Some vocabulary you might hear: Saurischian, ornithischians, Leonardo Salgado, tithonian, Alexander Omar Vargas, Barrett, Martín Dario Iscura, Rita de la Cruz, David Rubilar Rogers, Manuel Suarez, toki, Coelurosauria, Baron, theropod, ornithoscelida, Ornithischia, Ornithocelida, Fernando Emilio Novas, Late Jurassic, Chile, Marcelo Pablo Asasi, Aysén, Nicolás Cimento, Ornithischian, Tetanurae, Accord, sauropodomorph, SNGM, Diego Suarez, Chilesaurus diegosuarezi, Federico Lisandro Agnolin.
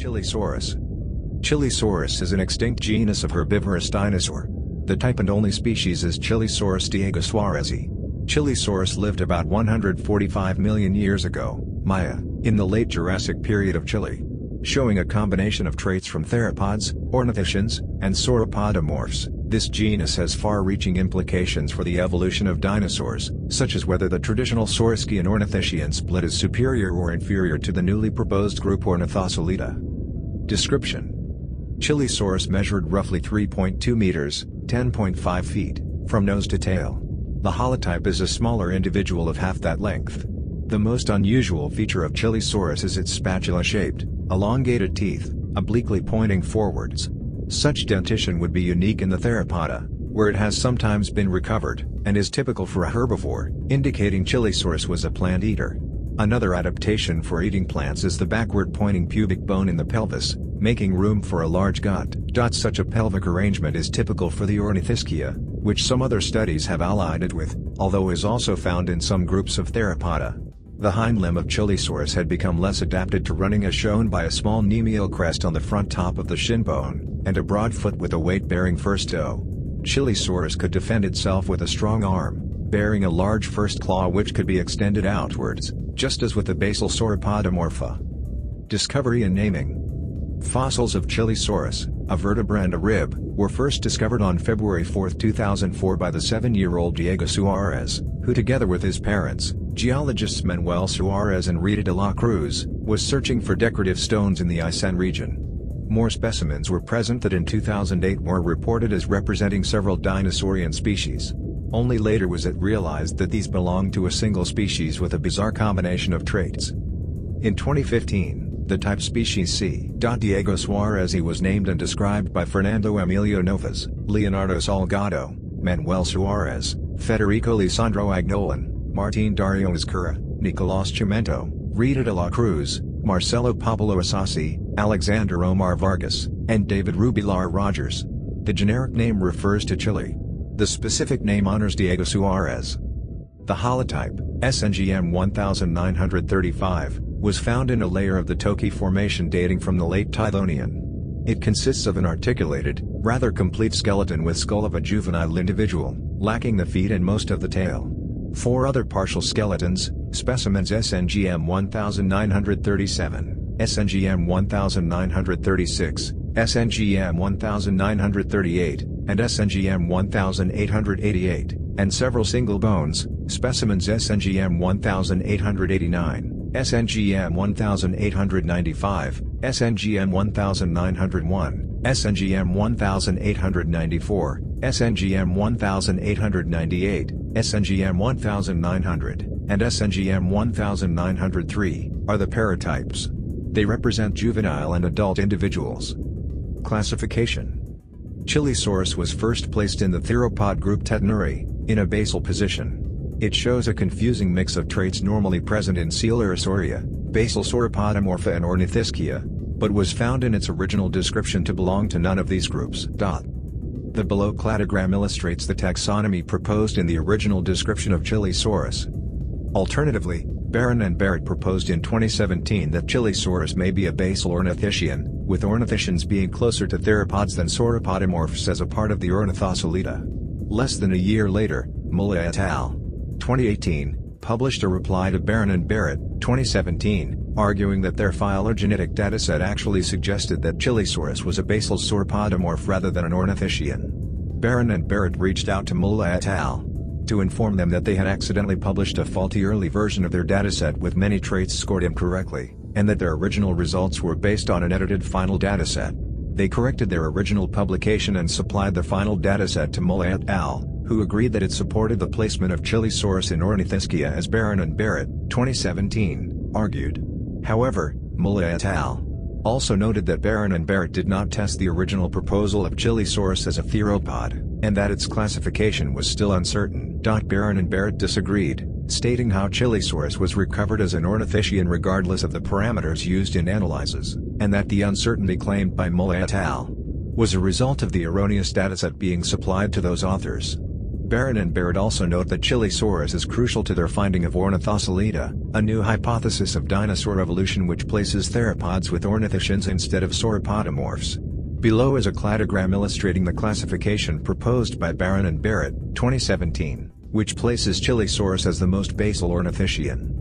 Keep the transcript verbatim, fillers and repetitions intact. Chilesaurus. Chilesaurus is an extinct genus of herbivorous dinosaur. The type and only species is Chilesaurus diegosuarezi. Chilesaurus lived about one hundred forty-five million years ago, Maya, in the Late Jurassic period of Chile, showing a combination of traits from theropods, ornithischians, and sauropodomorphs. This genus has far-reaching implications for the evolution of dinosaurs, such as whether the traditional Saurischian Ornithischian split is superior or inferior to the newly proposed group Ornithocelida. Description: Chilesaurus measured roughly three point two meters, ten point five feet, from nose to tail. The holotype is a smaller individual of half that length. The most unusual feature of Chilesaurus is its spatula-shaped, elongated teeth, obliquely pointing forwards. Such dentition would be unique in the theropoda, where it has sometimes been recovered, and is typical for a herbivore, indicating Chilesaurus was a plant eater. Another adaptation for eating plants is the backward-pointing pubic bone in the pelvis, making room for a large gut. Such a pelvic arrangement is typical for the Ornithischia, which some other studies have allied it with, although is also found in some groups of theropoda. The hind limb of Chilesaurus had become less adapted to running, as shown by a small nemial crest on the front top of the shin bone, and a broad foot with a weight-bearing first toe. Chilesaurus could defend itself with a strong arm, bearing a large first claw which could be extended outwards, just as with the basal sauropodomorpha. Discovery and naming. Fossils of Chilesaurus, a vertebra and a rib, were first discovered on February fourth two thousand four by the seven-year-old Diego Suarez, who together with his parents, geologists Manuel Suarez and Rita de la Cruz, was searching for decorative stones in the Aysén region. More specimens were present that in two thousand eight were reported as representing several dinosaurian species. Only later was it realized that these belonged to a single species with a bizarre combination of traits. In twenty fifteen, the type species C. Diego Suarezi was named and described by Fernando Emilio Novas, Leonardo Salgado, Manuel Suarez, Federico Lisandro Agnolin, Martín Dario Iscura, Nicolás Cimento, Rita de la Cruz, Marcelo Pablo Asasi, Alexander Omar Vargas, and David Rubilar Rogers. The generic name refers to Chile. The specific name honors Diego Suarez. The holotype, S N G M nineteen thirty-five, was found in a layer of the Toki formation dating from the late Tithonian. It consists of an articulated, rather complete skeleton with skull of a juvenile individual, lacking the feet and most of the tail. Four other partial skeletons, specimens S N G M nineteen thirty-seven, S N G M nineteen thirty-six, S N G M nineteen thirty-eight, and S N G M eighteen eighty-eight, and several single bones, specimens S N G M eighteen eighty-nine, S N G M eighteen ninety-five, S N G M nineteen oh one, S N G M eighteen ninety-four, S N G M eighteen ninety-eight, S N G M nineteen hundred, and S N G M nineteen oh three, are the paratypes. They represent juvenile and adult individuals. Classification. Chilesaurus was first placed in the theropod group Tetanurae, in a basal position. It shows a confusing mix of traits normally present in Coelurosauria, basal sauropodomorpha and Ornithischia, but was found in its original description to belong to none of these groups. The below cladogram illustrates the taxonomy proposed in the original description of Chilesaurus. Alternatively, Baron and Barrett proposed in twenty seventeen that Chilesaurus may be a basal Ornithischian, with Ornithischians being closer to theropods than sauropodomorphs as a part of the Ornithocelida. Less than a year later, Mulla et al. twenty eighteen, published a reply to Baron and Barrett, twenty seventeen, arguing that their phylogenetic dataset actually suggested that Chilesaurus was a basal sauropodomorph rather than an Ornithischian. Baron and Barrett reached out to Mulla et al. to inform them that they had accidentally published a faulty early version of their dataset with many traits scored incorrectly, and that their original results were based on an edited final dataset. They corrected their original publication and supplied the final dataset to Mulla et al., who agreed that it supported the placement of Chilesaurus in Ornithischia as Baron and Barrett, twenty seventeen, argued. However, Mulla et al. also noted that Baron and Barrett did not test the original proposal of Chilesaurus as a theropod, and that its classification was still uncertain. Baron and Barrett disagreed, stating how Chilesaurus was recovered as an Ornithischian regardless of the parameters used in analyses, and that the uncertainty claimed by Mulla et al. was a result of the erroneous dataset being supplied to those authors. Barron and Barrett also note that Chilesaurus is crucial to their finding of ornithoscelida, a new hypothesis of dinosaur evolution which places theropods with ornithischians instead of sauropodomorphs. Below is a cladogram illustrating the classification proposed by Barron and Barrett, twenty seventeen, which places Chilesaurus as the most basal ornithischian.